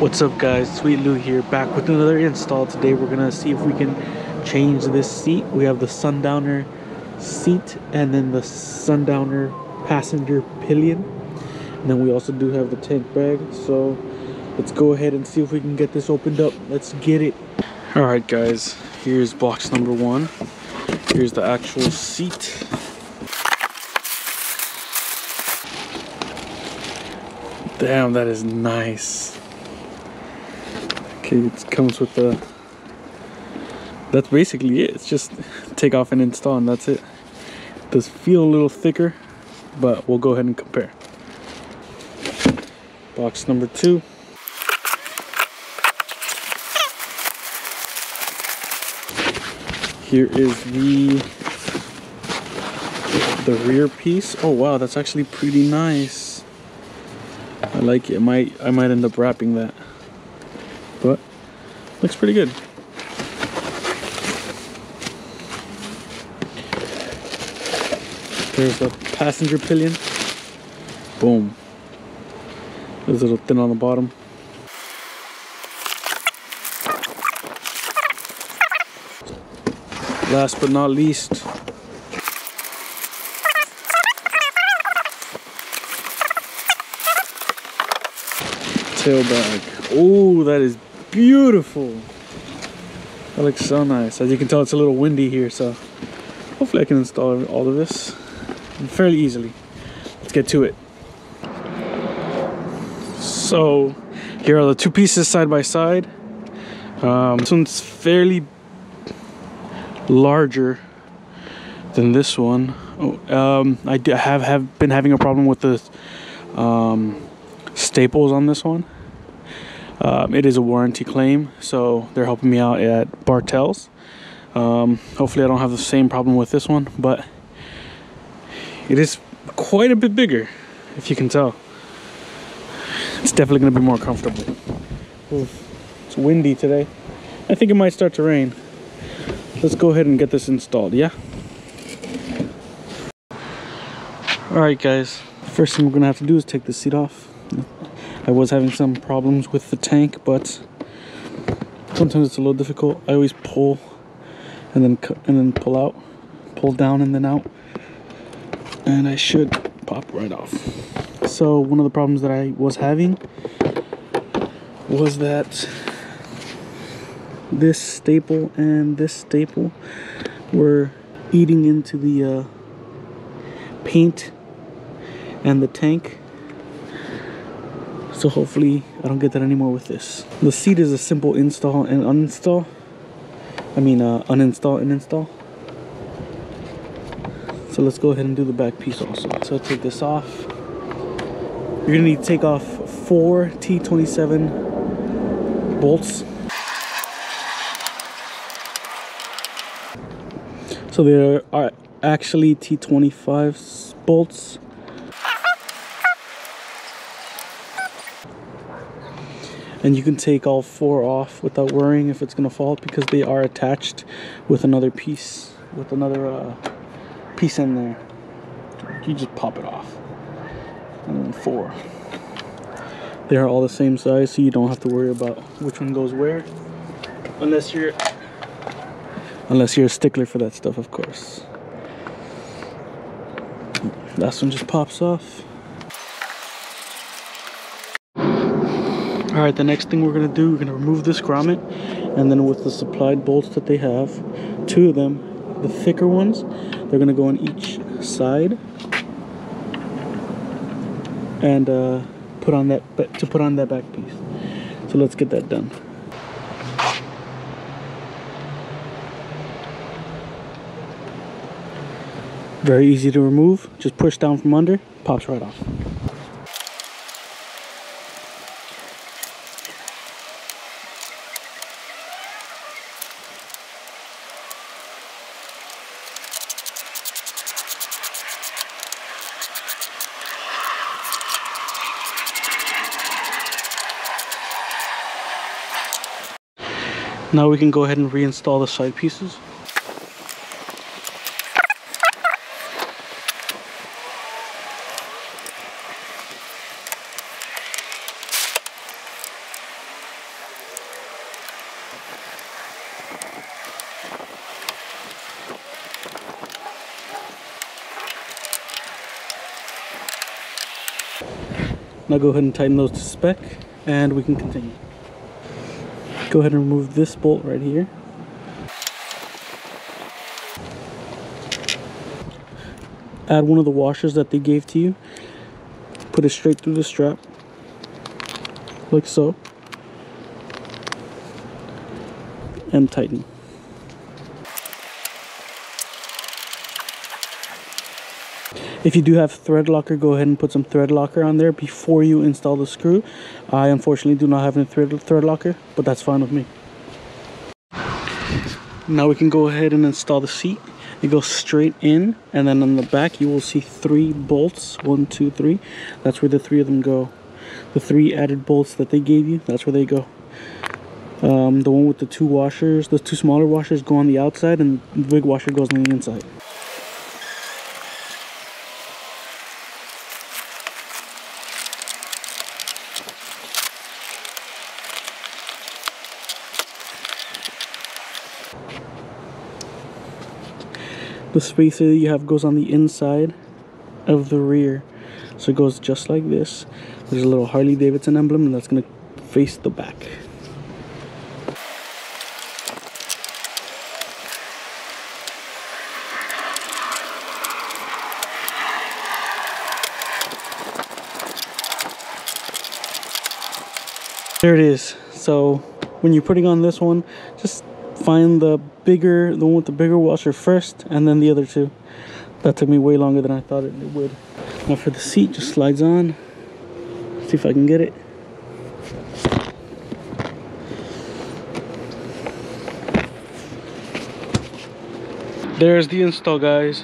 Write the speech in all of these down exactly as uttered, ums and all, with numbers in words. What's up guys, Sweet Lou here, back with another install. Today we're gonna see if we can change this seat. We have the Sundowner seat and then the Sundowner passenger pillion, and then we also do have the tank bag. So let's go ahead and see if we can get this opened up. Let's get it. All right guys, here's box number one. Here's the actual seat. Damn, that is nice. It comes with the, that's basically it. It's just take off and install and that's it. It does feel a little thicker, but we'll go ahead and compare. Box number two. Here is the the rear piece. Oh wow, that's actually pretty nice. I like it. I might I might end up wrapping that. But looks pretty good. There's the passenger pillion. Boom. There's a little thin on the bottom. Last but not least, tail bag. Oh, that is beautiful. That looks so nice. As you can tell, it's a little windy here, so hopefully I can install all of this fairly easily. Let's get to it. So here are the two pieces side by side. Um, this one's fairly larger than this one. Oh, um, I have, have been having a problem with the um, staples on this one. Um, it is a warranty claim, so they're helping me out at Bartels. Um, hopefully I don't have the same problem with this one, but it is quite a bit bigger, if you can tell. It's definitely going to be more comfortable. Oof, it's windy today. I think it might start to rain. Let's go ahead and get this installed, yeah? Alright guys, first thing we're going to have to do is take this seat off. I was having some problems with the tank, but sometimes it's a little difficult. I always pull and then cut and then pull out, pull down and then out, and I should pop right off. So one of the problems that I was having was that this staple and this staple were eating into the uh, paint and the tank. So hopefully I don't get that anymore with this. The seat is a simple install and uninstall. I mean uh, uninstall and install. So let's go ahead and do the back piece also. So take this off. You're gonna need to take off four T twenty-seven bolts. So there are actually T twenty-five bolts. And you can take all four off without worrying if it's gonna fall, because they are attached with another piece, with another uh, piece in there. You just pop it off. And then four. They are all the same size, so you don't have to worry about which one goes where, unless you're unless you're a stickler for that stuff, of course. Last one just pops off. Alright, the next thing we're going to do, we're going to remove this grommet, and then with the supplied bolts that they have, two of them, the thicker ones, they're going to go on each side, and uh, put on that to put on that back piece. So let's get that done. Very easy to remove, just push down from under, pops right off. Now we can go ahead and reinstall the side pieces. Now go ahead and tighten those to spec and we can continue. Go ahead and remove this bolt right here. Add one of the washers that they gave to you. Put it straight through the strap, like so, and tighten. If you do have thread locker, go ahead and put some thread locker on there before you install the screw. I unfortunately do not have any thread, thread locker, but that's fine with me. Now we can go ahead and install the seat. It goes straight in, and then on the back you will see three bolts, one, two, three. That's where the three of them go. The three added bolts that they gave you, that's where they go. Um, the one with the two washers, the two smaller washers go on the outside, and the big washer goes on the inside. The spacer that you have goes on the inside of the rear. So it goes just like this. There's a little Harley-Davidson emblem, and that's going to face the back. There it is. So when you're putting on this one, just find the bigger, the one with the bigger washer first, and then the other two. That took me way longer than I thought it would. Now for the seat, just slides on. See if I can get it. There's the install, guys.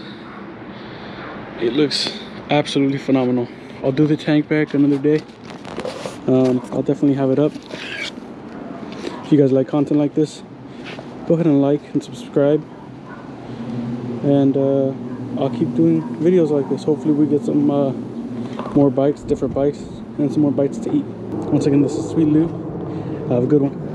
It looks absolutely phenomenal. I'll do the tank back another day. Um, I'll definitely have it up. If you guys like content like this, go ahead and like and subscribe, and uh, I'll keep doing videos like this. Hopefully we get some uh, more bikes, different bikes, and some more bites to eat. Once again, this is Sweet Lou. Have a good one.